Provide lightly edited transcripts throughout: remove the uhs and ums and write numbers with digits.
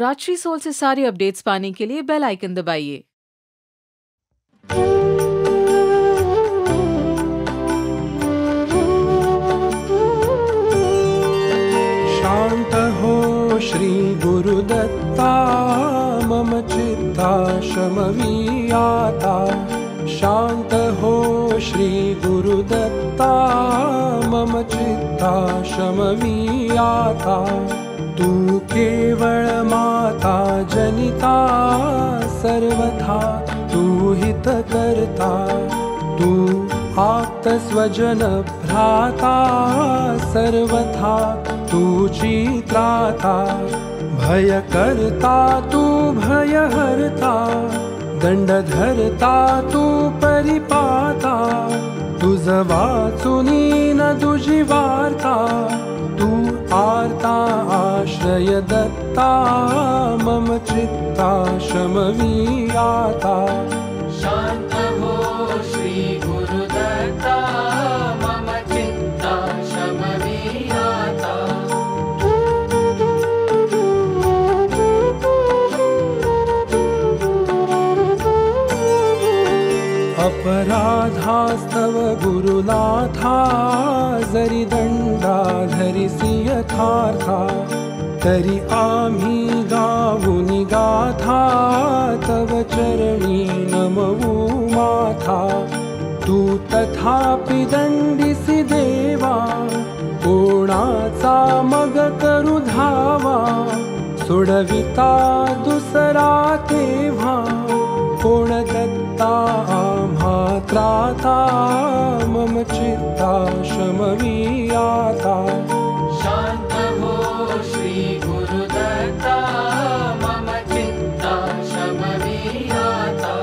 Rajshree soul से सारे updates पाने के लिए बेल आइकन दबाइए। शांत हो श्री गुरुदत्ता मम चित्ता शमवीयाता। शांत हो श्री गुरुदत्ता मम चित्ता शमवीयाता। तू केवल माता जनिता सर्वथा तू हित करता। तू आप्त स्वजन भ्राता सर्वथा तू चित्राता। भय करता तू भय हरता, दंड धरता तू परिपाता। तुझ वाचुनी न तुझी वार्ता, तू आर्ता आश्रय दत्ता। मम चित्ता शमवीयाता। शांत हो श्री गुरुदत्ता मम चित्ता शमवीयाता। अपराधास्तव गुरुनाथा जरी दंडा धरिसी यथार्था। तरी आम्ही गाऊनी गाथा, तव चरणी नमवू माथा। तू तथापि दंडिसी देवा, कोणाचा मग करू धावा। सोडविता दुसरा तेव्हा, कोण दत्ता आम्हा त्राता। मम चित्ता शमवीयाता। शांत हो श्री गुरुदत्ता मम चित्ता शमवीयाता।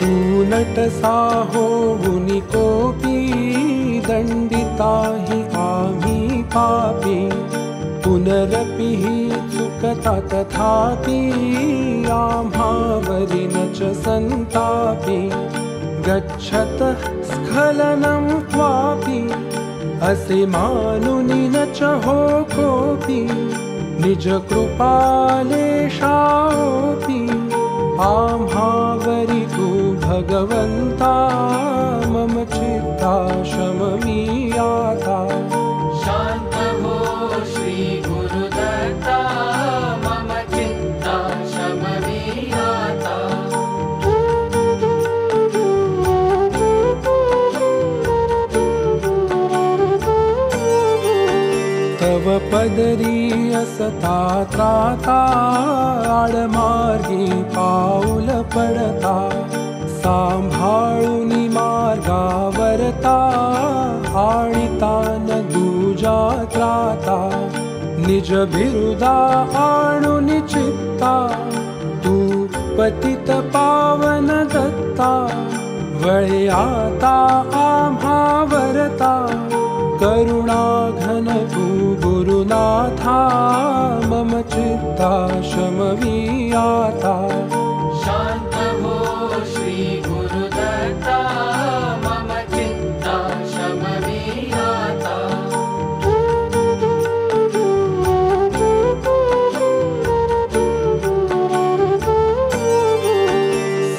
तू नटसा होऊनि कोपी, दंडिता हि आम्ही पापी। पुनरपि हि चुकता तथापि, आम्हावरि न च संतापि। गच्छतः स्खलनं क्वापि, असे मानुनि न च हो कोऽपि। निज कृपालेशापि, आम्हावरि तु भगवन्ता। मम चित्ता शमवीयाता। शांत हो श्री गुरुदत्ता मम चित्ता शमवीयाता। तव पदरी असता त्राता, आडमार्गी पाऊल पडता। सांभाळुनी मार्गावरता, आणिता न दूजा त्राता। निज बिरुदा आणुनी चित्ता, तू पतित पावन दत्ता। वळयाता आम्हावरता, करुणा घन तू गुरुनाथा। मम चित्ता शमवीयाता। शांत हो श्री गुरुदत्ता मम चित्ता शमवीयाता।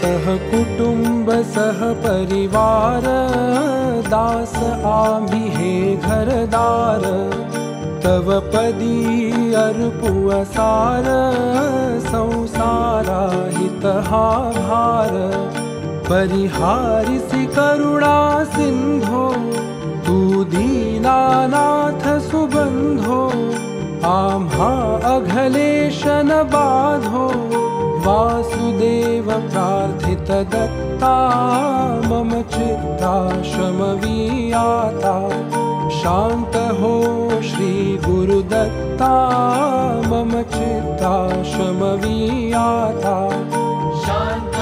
सह कुटुंब सह परिवार, दास आम्ही हे घरदार। तव पदी अर्पुअसार, संसारा हितहा भार। परिहारिसि करुणा सिंधो, तू दीनानाथ सुबंधो। आम्हा अघलेशन बाधो, वासुदेव प्रार्थित दत्ता। मम चित्ता शमवीयाता। शांत हो श्री गुरुदत्ता मम चित्ता शमवीयाता। शांत